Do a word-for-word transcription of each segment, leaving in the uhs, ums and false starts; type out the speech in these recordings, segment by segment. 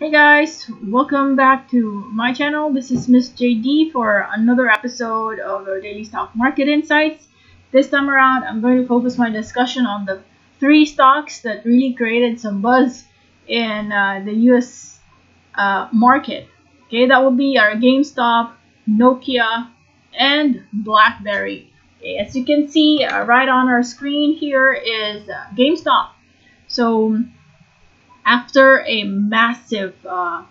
Hey guys, welcome back to my channel. This is Miss J D for another episode of our daily stock market insights. This time around, I'm going to focus my discussion on the three stocks that really created some buzz in uh, the U S uh, market. Okay, that would be our GameStop, Nokia, and BlackBerry. Okay, as you can see uh, right on our screen here is uh, GameStop. So after a massive uh,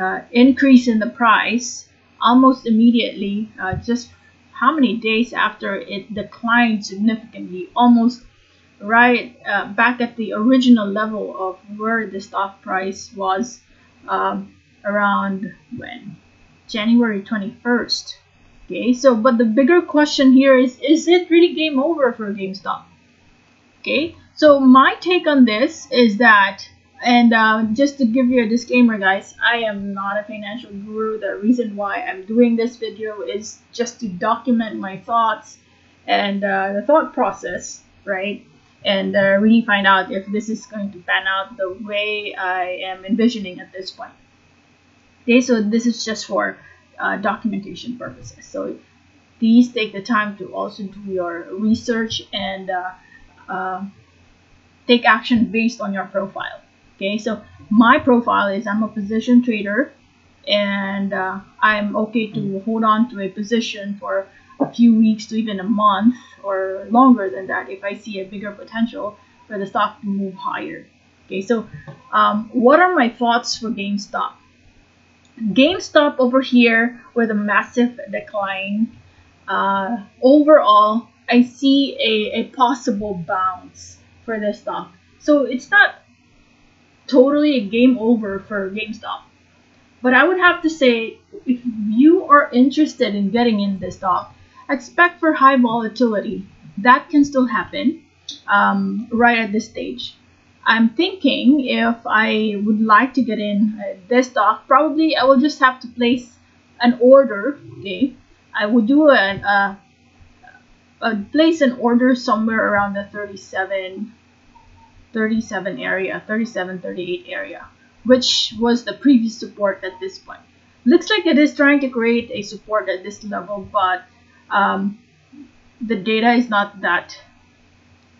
uh, increase in the price, almost immediately, uh, just how many days after it declined significantly, almost right uh, back at the original level of where the stock price was um, around when? January twenty-first. Okay, so but the bigger question here is, is it really game over for GameStop? Okay, so my take on this is that, and uh, just to give you a disclaimer guys, I am not a financial guru. The reason why I'm doing this video is just to document my thoughts and uh, the thought process, right? And uh, really find out if this is going to pan out the way I am envisioning at this point. Okay, so this is just for uh, documentation purposes. So please take the time to also do your research and uh, uh, take action based on your profile. Okay, so my profile is I'm a position trader, and uh, I'm okay to hold on to a position for a few weeks to even a month or longer than that if I see a bigger potential for the stock to move higher. Okay, so um, what are my thoughts for GameStop? GameStop over here with a massive decline. Uh, overall, I see a, a possible bounce for this stock. So it's not totally a game over for GameStop, but I would have to say, if you are interested in getting in this stock, expect for high volatility. That can still happen um, right at this stage. I'm thinking if I would like to get in uh, this stock, probably I will just have to place an order. Okay, I would do an uh, uh, place an order somewhere around the thirty-seven thirty-seven area, thirty-seven, thirty-eight area, which was the previous support at this point. Looks like it is trying to create a support at this level, but um, the data is not that.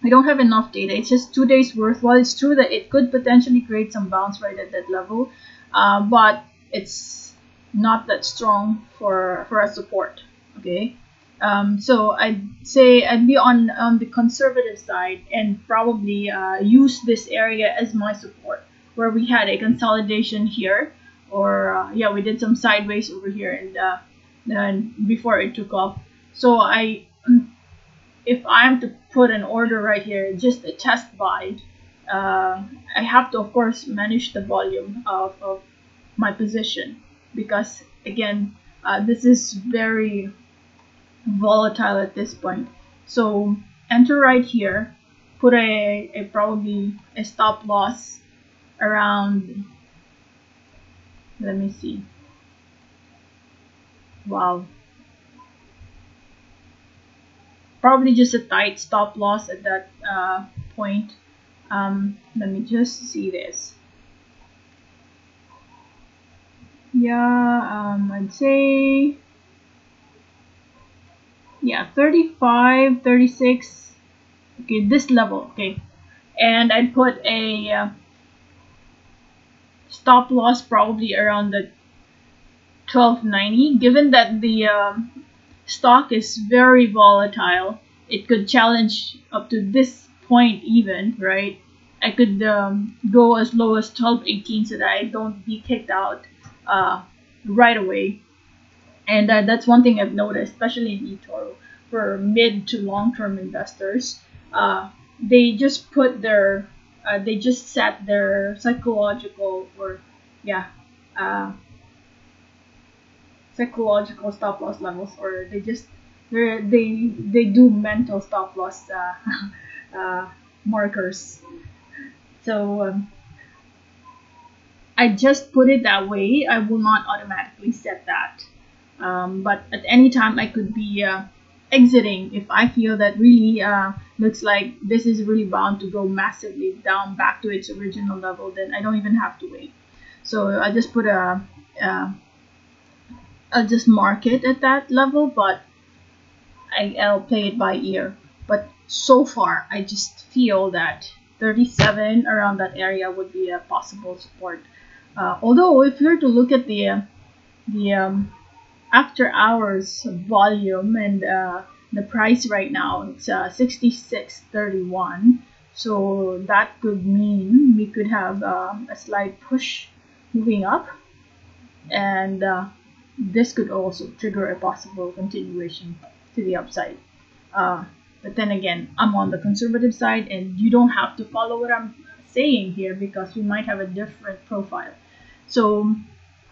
We don't have enough data. It's just two days worth. While it's true that it could potentially create some bounce right at that level, uh, but it's not that strong for for a support. Okay. Um, so I'd say I'd be on, on the conservative side and probably uh, use this area as my support, where we had a consolidation here, or uh, yeah, we did some sideways over here and uh, then before it took off. So I, if I'm to put an order right here, just a test buy, uh, I have to of course manage the volume of, of my position, because again, uh, this is very volatile at this point. So enter right here, put a, a probably a stop loss around, let me see, wow, probably just a tight stop loss at that uh, point. Um, let me just see this. Yeah, um, I'd say, yeah, thirty-five, thirty-six, okay, this level. Okay, and I put a uh, stop loss probably around the twelve ninety. Given that the um, stock is very volatile, it could challenge up to this point even, right? I could um, go as low as twelve eighteen so that I don't be kicked out uh, right away. And uh, that's one thing I've noticed, especially in eToro, for mid to long-term investors. Uh, they just put their, uh, they just set their psychological or, yeah, uh, psychological stop loss levels, or they just, they they do mental stop loss uh, uh, markers. So um, I just put it that way. I will not automatically set that. Um, but at any time I could be uh, exiting if I feel that really uh, looks like this is really bound to go massively down back to its original level. Then I don't even have to wait. So I just put a, uh, I'll just mark it at that level, but I, I'll play it by ear. But so far, I just feel that thirty-seven around that area would be a possible support. Uh, although if you were to look at the uh, the um, after hours volume and uh, the price right now, it's uh, sixty-six thirty-one. So that could mean we could have uh, a slight push moving up, and uh, this could also trigger a possible continuation to the upside. Uh, but then again, I'm on the conservative side, and you don't have to follow what I'm saying here because we might have a different profile. So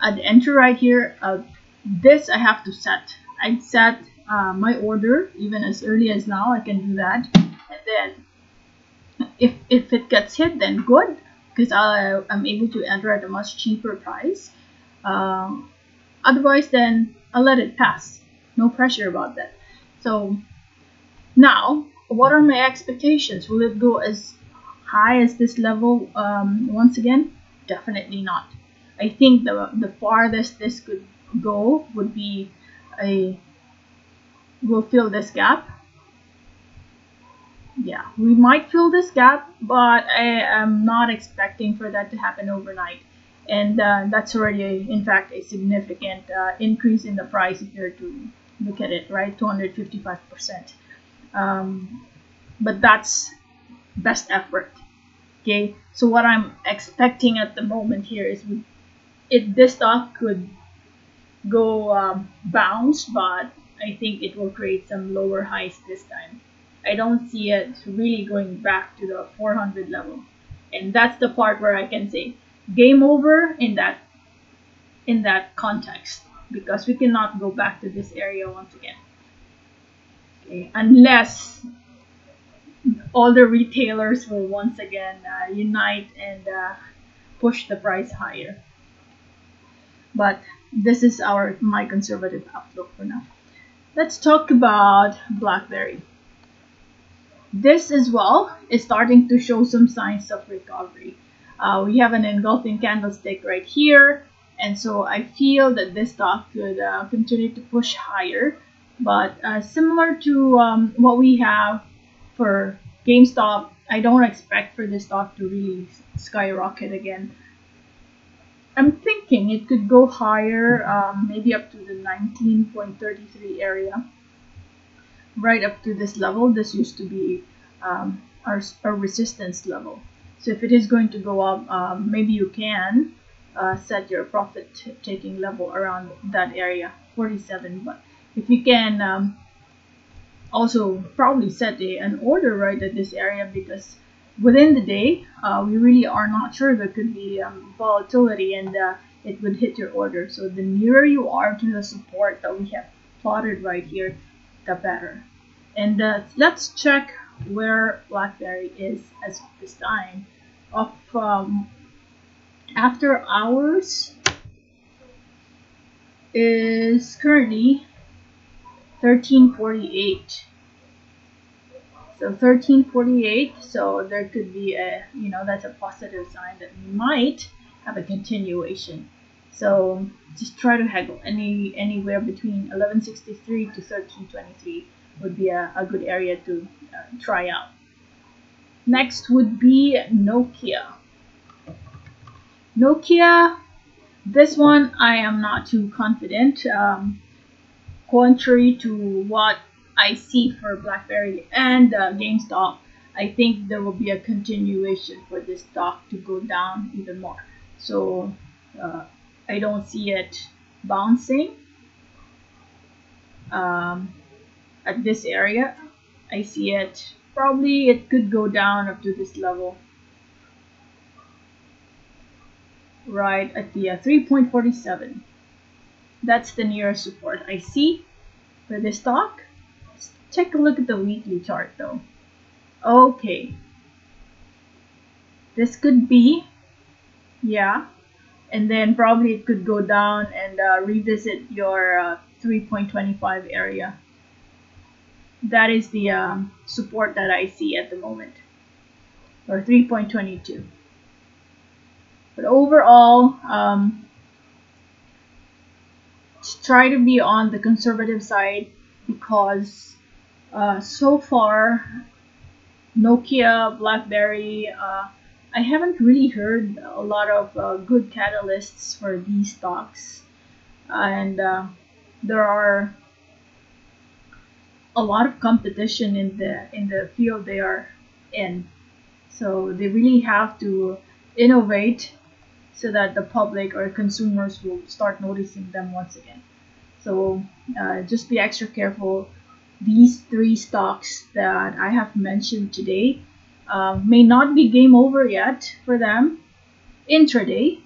I'd enter right here. Uh, this I have to set. I'd set uh, my order even as early as now. I can do that, and then If, if it gets hit, then good, because I'm able to enter at a much cheaper price. Um, otherwise, then I'll let it pass. No pressure about that. So now, what are my expectations? Will it go as high as this level um, once again? Definitely not. I think the, the farthest this could go would be a, we'll fill this gap. Yeah, we might fill this gap, but I am not expecting for that to happen overnight. And uh, that's already, a, in fact, a significant uh, increase in the price if you're to look at it, right? two hundred fifty-five percent. Um, but that's best effort, okay? So what I'm expecting at the moment here is we, it, this stock could go uh, bounce, but I think it will create some lower highs this time. I don't see it really going back to the four hundred level, and that's the part where I can say game over in that in that context, because we cannot go back to this area once again, okay, unless all the retailers will once again uh, unite and uh, push the price higher. But this is our my conservative outlook for now. Let's talk about BlackBerry. This as well is starting to show some signs of recovery. Uh, we have an engulfing candlestick right here, and so I feel that this stock could uh, continue to push higher. But uh, similar to um, what we have for GameStop, I don't expect for this stock to really skyrocket again. I'm thinking it could go higher, um, maybe up to the nineteen thirty-three area. Right up to this level, this used to be um, our, our resistance level. So if it is going to go up, um, maybe you can uh, set your profit taking level around that area, forty-seven. But if you can um, also probably set a, an order right at this area, because within the day, uh, we really are not sure. There could be um, volatility, and uh, it would hit your order. So the nearer you are to the support that we have plotted right here, the better. And uh, let's check where BlackBerry is as of this time. Of um, after hours is currently thirteen forty-eight. So thirteen forty-eight. So there could be a, you know, that's a positive sign that we might have a continuation. So just try to haggle. Any anywhere between eleven sixty-three to thirteen twenty-three would be a, a good area to uh, try out. Next would be Nokia. Nokia, this one I am not too confident. Um, contrary to what I see for BlackBerry and uh, GameStop, I think there will be a continuation for this stock to go down even more. So uh, I don't see it bouncing um, at this area. I see it probably it could go down up to this level, right at the uh, three point four seven. That's the nearest support I see for this stock. Let's take a look at the weekly chart though. Okay, this could be, yeah. And then probably it could go down and uh, revisit your uh, three point two five area. That is the um, support that I see at the moment, or three point two two. But overall, um, try to be on the conservative side, because uh, so far Nokia, BlackBerry, uh, I haven't really heard a lot of uh, good catalysts for these stocks, and uh, there are a lot of competition in the in the field they are in, so they really have to innovate so that the public or consumers will start noticing them once again. So uh, just be extra careful. These three stocks that I have mentioned today uh, may not be game over yet for them intraday,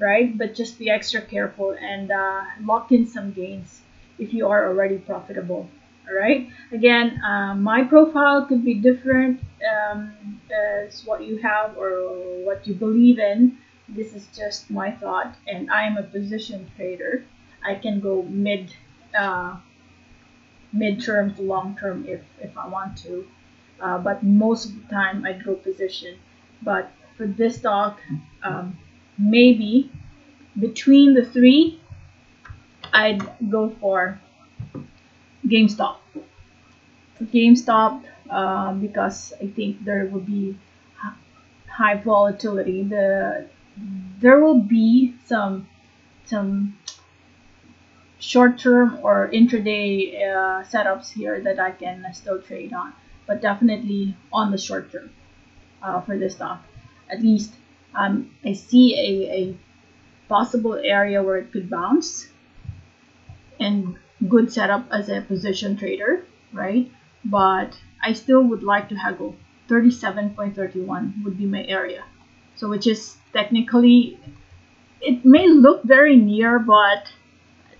right? But just be extra careful and uh, lock in some gains if you are already profitable. All right. Again, uh, my profile could be different um, as what you have or what you believe in. This is just my thought, and I am a position trader. I can go mid. Uh, mid-term to long-term if, if I want to, uh, but most of the time I go position. But for this stock, um, maybe between the three, I'd go for GameStop. GameStop uh, because I think there will be high volatility. The there will be some some. short-term or intraday uh, setups here that I can still trade on, but definitely on the short term uh, for this stock. At least um, I see a, a possible area where it could bounce, and good setup as a position trader, right? But I still would like to haggle. thirty-seven point three one would be my area, so which is technically, it may look very near, but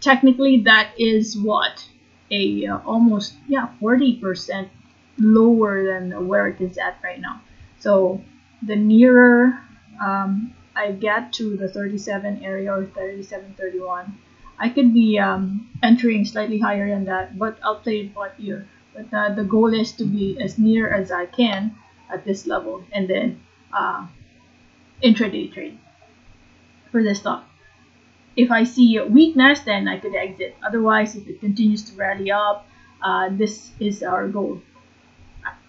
technically, that is what a uh, almost yeah forty percent lower than where it is at right now. So the nearer um, I get to the thirty-seven area or thirty-seven thirty-one, I could be um, entering slightly higher than that. But I'll play it by ear. But uh, the goal is to be as near as I can at this level, and then uh, intraday trade for this stock. If I see a weakness, then I could exit. Otherwise, if it continues to rally up, uh, this is our goal.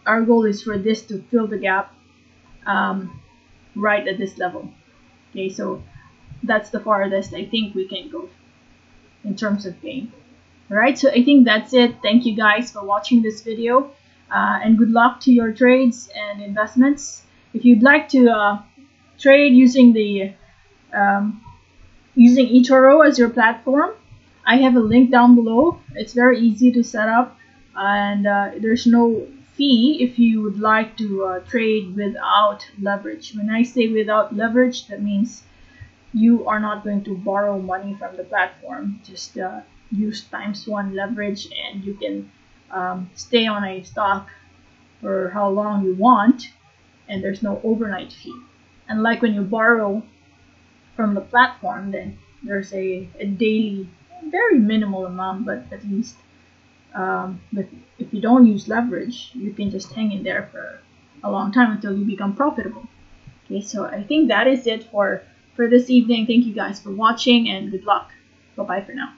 Our goal is for this to fill the gap um, right at this level. Okay, so that's the farthest I think we can go in terms of gain. Alright, so I think that's it. Thank you guys for watching this video, uh, and good luck to your trades and investments. If you'd like to uh, trade using the um, using eToro as your platform, I have a link down below. It's very easy to set up, and uh, there's no fee if you would like to uh, trade without leverage. When I say without leverage, that means you are not going to borrow money from the platform. Just uh, use times one leverage, and you can um, stay on a stock for how long you want, and there's no overnight fee. And like when you borrow from the platform, then there's a, a daily, very minimal amount, but at least um, but if you don't use leverage, you can just hang in there for a long time until you become profitable. Okay, so I think that is it for, for this evening. Thank you guys for watching, and good luck. Bye-bye for now.